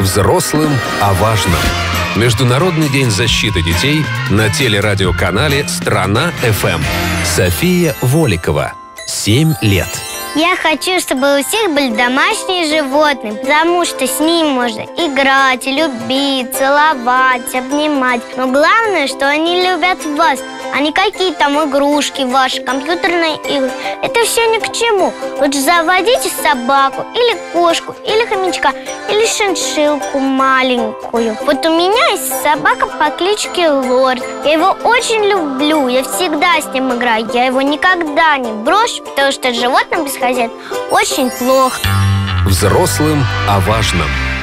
Взрослым о важном. Международный день защиты детей на телерадиоканале «Страна FM». София Волкова, 7 лет. Я хочу, чтобы у всех были домашние животные, потому что с ними можно играть, любить, целовать, обнимать. Но главное, что они любят вас, а не какие там игрушки ваши, компьютерные игры. Это все ни к чему. Лучше заводите собаку или кошку, или хомячка, или шиншилку маленькую. Вот у меня есть собака по кличке Лорд. Я его очень люблю, я всегда с ним играю. Я его никогда не брошу, потому что животным без хозяина очень плохо. Взрослым о важном.